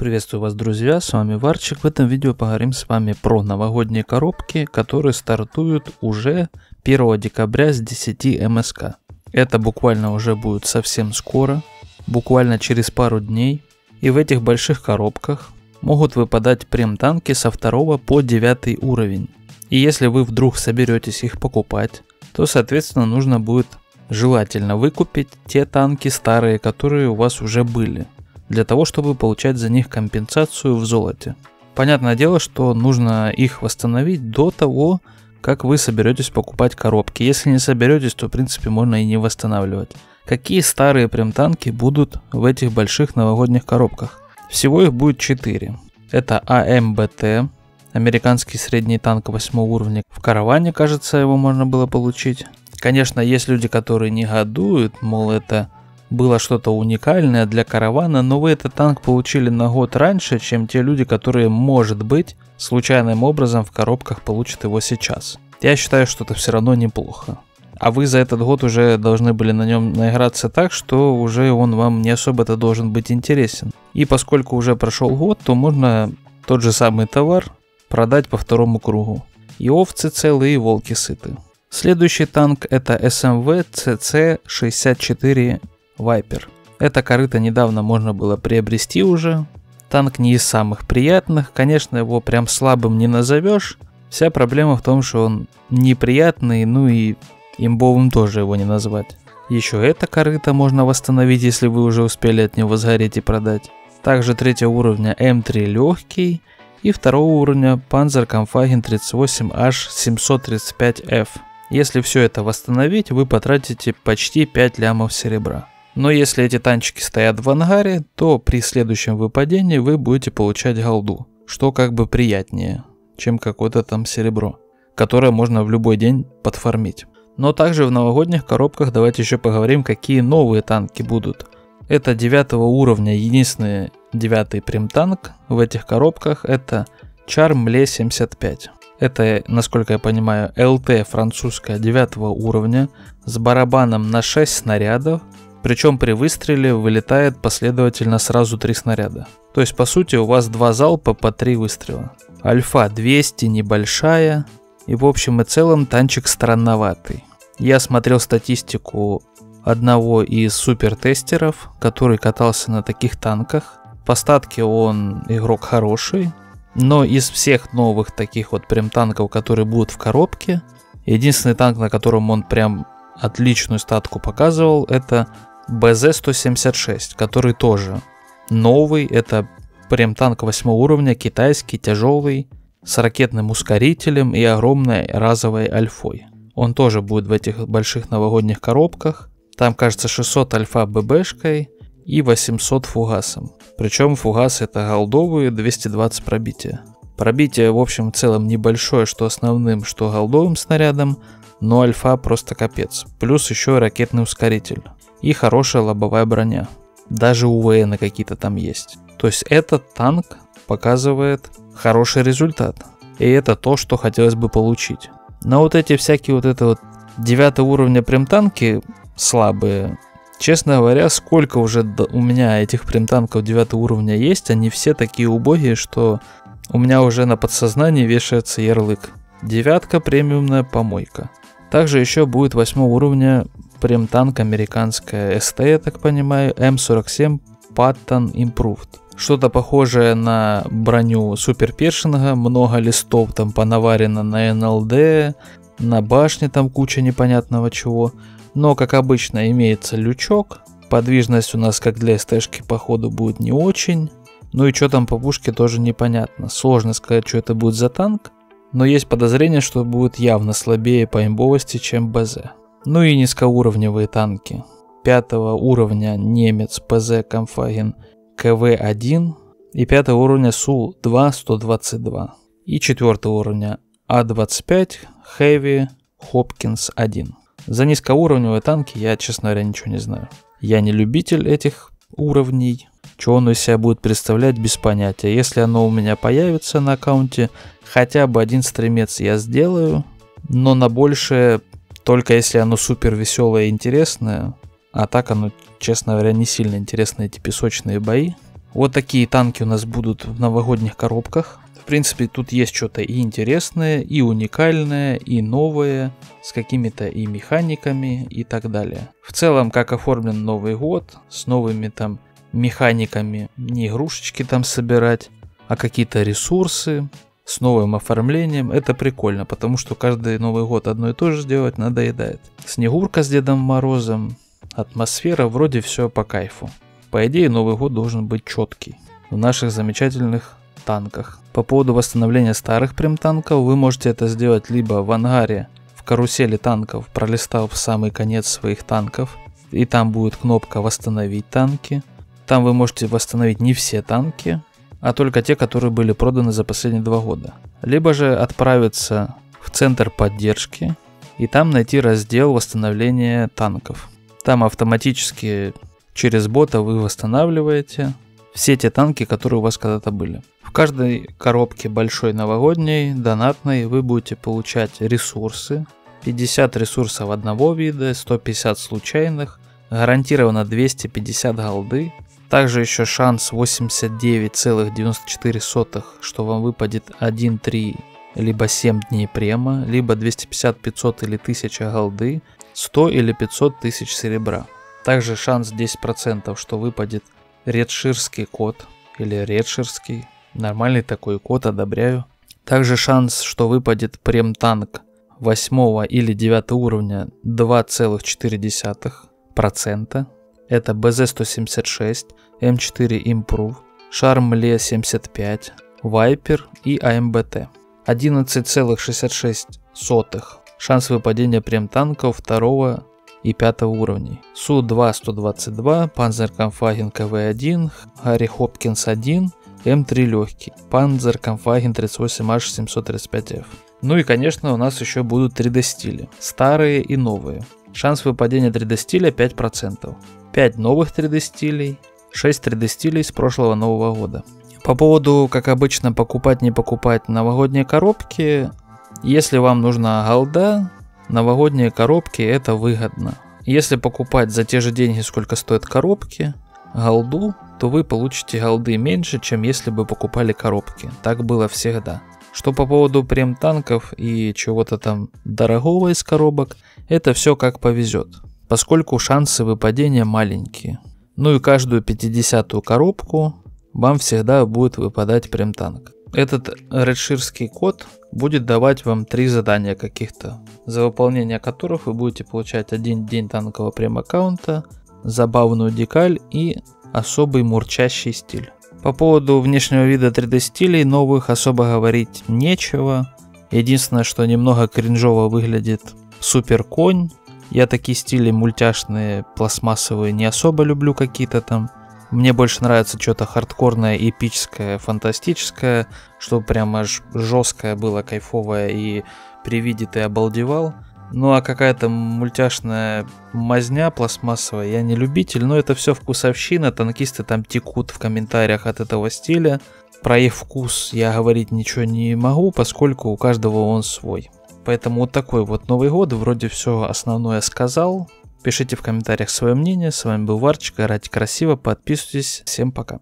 Приветствую вас, друзья, с вами Варчик. В этом видео поговорим с вами про новогодние коробки, которые стартуют уже 1 декабря с 10 МСК. Это буквально уже будет совсем скоро, буквально через пару дней. И в этих больших коробках могут выпадать прем-танки со 2 по 9 уровень. И если вы вдруг соберетесь их покупать, то соответственно нужно будет желательно выкупить те танки старые, которые у вас уже были, для того, чтобы получать за них компенсацию в золоте. Понятное дело, что нужно их восстановить до того, как вы соберетесь покупать коробки. Если не соберетесь, то в принципе можно и не восстанавливать. Какие старые прем-танки будут в этих больших новогодних коробках? Всего их будет 4. Это АМБТ, американский средний танк 8 уровня. В караване, кажется, его можно было получить. Конечно, есть люди, которые негодуют, мол, это было что-то уникальное для каравана, но вы этот танк получили на год раньше, чем те люди, которые, может быть, случайным образом в коробках получат его сейчас. Я считаю, что это все равно неплохо. А вы за этот год уже должны были на нем наиграться так, что уже он вам не особо-то должен быть интересен. И поскольку уже прошел год, то можно тот же самый товар продать по второму кругу. И овцы целые, и волки сыты. Следующий танк — это СМВ ЦЦ-64 Вайпер. Это корыто недавно можно было приобрести уже. Танк не из самых приятных, конечно, его прям слабым не назовешь. Вся проблема в том, что он неприятный, ну и имбовым тоже его не назвать. Еще это корыто можно восстановить, если вы уже успели от него сгореть и продать. Также 3-го уровня М3 легкий и 2-го уровня Panzerkampfwagen 38H 735 (f). Если все это восстановить, вы потратите почти 5 лямов серебра. Но если эти танчики стоят в ангаре, то при следующем выпадении вы будете получать голду, что как бы приятнее, чем какое-то там серебро, которое можно в любой день подфармить. Но также в новогодних коробках давайте еще поговорим, какие новые танки будут. Это 9-го уровня, единственный 9-й прем-танк в этих коробках, это Charm Le 75. Это, насколько я понимаю, ЛТ французская 9 уровня с барабаном на 6 снарядов. Причем при выстреле вылетает последовательно сразу 3 снаряда. То есть по сути у вас 2 залпа по 3 выстрела. Альфа 200 небольшая. И в общем и целом танчик странноватый. Я смотрел статистику одного из супертестеров, который катался на таких танках. По статке он игрок хороший. Но из всех новых таких вот прям танков, которые будут в коробке, единственный танк, на котором он прям отличную статку показывал, это БЗ-176, который тоже новый. Это прям танк 8 уровня, китайский, тяжелый, с ракетным ускорителем и огромной разовой альфой. Он тоже будет в этих больших новогодних коробках. Там, кажется, 600 альфа ББшкой и 800 фугасом. Причем фугас это голдовые 220 пробития. Пробитие в общем в целом небольшое, что основным, что голдовым снарядом, но альфа просто капец. Плюс еще ракетный ускоритель и хорошая лобовая броня. Даже УВН какие-то там есть. То есть этот танк показывает хороший результат. И это то, что хотелось бы получить. Но вот эти всякие вот это вот 9 уровня прям танки слабые. Честно говоря, сколько уже у меня этих прем-танков 9 уровня есть, они все такие убогие, что у меня уже на подсознании вешается ярлык. 9-ка премиумная помойка. Также еще будет 8 уровня прем-танк американская СТ, я так понимаю, М47 Patton Improved. Что-то похожее на броню Супер Першинга, много листов там понаварено на НЛД, на башне там куча непонятного чего. Но, как обычно, имеется лючок. Подвижность у нас, как для СТ-шки, походу, будет не очень. Ну и что там по пушке, тоже непонятно. Сложно сказать, что это будет за танк. Но есть подозрение, что будет явно слабее по имбовости, чем БЗ. Ну и низкоуровневые танки. 5-го уровня немец Panzerkampfwagen KV-1. И 5-го уровня су 2-122. И 4-го уровня А-25 Хэви Хопкинс-1. За низкоуровневые танки я, честно говоря, ничего не знаю. Я не любитель этих уровней. Чего оно из себя будет представлять, без понятия. Если оно у меня появится на аккаунте, хотя бы один стримец я сделаю. Но на большее, только если оно супер веселое и интересное. А так оно, честно говоря, не сильно интересно, эти песочные бои. Вот такие танки у нас будут в новогодних коробках. В принципе, тут есть что-то и интересное, и уникальное, и новое, с какими-то и механиками и так далее. В целом, как оформлен Новый год, с новыми там механиками, не игрушечки там собирать, а какие-то ресурсы с новым оформлением. Это прикольно, потому что каждый Новый год одно и то же делать надоедает. Снегурка с Дедом Морозом, атмосфера, вроде все по кайфу. По идее, Новый год должен быть четкий в наших замечательных танках. По поводу восстановления старых прем-танков, вы можете это сделать либо в ангаре, в карусели танков, пролистав в самый конец своих танков, и там будет кнопка «Восстановить танки». Там вы можете восстановить не все танки, а только те, которые были проданы за последние 2 года. Либо же отправиться в центр поддержки и там найти раздел восстановления танков. Там автоматически через бота вы восстанавливаете все те танки, которые у вас когда-то были. В каждой коробке большой новогодней, донатной, вы будете получать ресурсы. 50 ресурсов одного вида, 150 случайных, гарантированно 250 голды. Также еще шанс 89,94, что вам выпадет 1, 3, либо 7 дней према, либо 250, 500 или 1000 голды, 100 или 500 тысяч серебра. Также шанс 10%, что выпадет редширский код или редширский, нормальный такой код, одобряю. Также шанс, что выпадет прем-танк 8 или 9 уровня 2,4%. Это БЗ-176, М4 Improved, Charm Le 75, Вайпер и АМБТ. 11,66 шанс выпадения прем-танков 2 и 5 уровней. Су 2-122, Panzerkampfwagen KV-1, Хэви Хопкинс-1, М3 легкий, Panzerkampfwagen 38H 735 (f). Ну и конечно у нас еще будут 3D стили, старые и новые. Шанс выпадения 3D стиля 5%. 5 новых 3D стилей, 6 3D стилей с прошлого Нового года. По поводу, как обычно, покупать, не покупать новогодние коробки. Если вам нужна голда, новогодние коробки это выгодно. Если покупать за те же деньги, сколько стоят коробки, голду, то вы получите голды меньше, чем если бы покупали коробки. Так было всегда. Что по поводу прем-танков и чего-то там дорогого из коробок, это все как повезет, поскольку шансы выпадения маленькие. Ну и каждую 50-ю коробку вам всегда будет выпадать прем-танк. Этот редширский код будет давать вам 3 задания каких-то, за выполнение которых вы будете получать 1 день танкового прем-аккаунта, забавную декаль и особый мурчащий стиль. По поводу внешнего вида 3D стилей новых особо говорить нечего. Единственное, что немного кринжово выглядит супер конь. Я такие стили мультяшные, пластмассовые не особо люблю какие-то там. Мне больше нравится что-то хардкорное, эпическое, фантастическое, что прям аж жесткое было, кайфовое и при виде ты обалдевал. Ну а какая-то мультяшная мазня пластмассовая, я не любитель, но это все вкусовщина, танкисты там текут в комментариях от этого стиля. Про их вкус я говорить ничего не могу, поскольку у каждого он свой. Поэтому вот такой вот Новый год, вроде все основное сказал. Пишите в комментариях свое мнение, с вами был Варчик, играйте красиво, подписывайтесь, всем пока.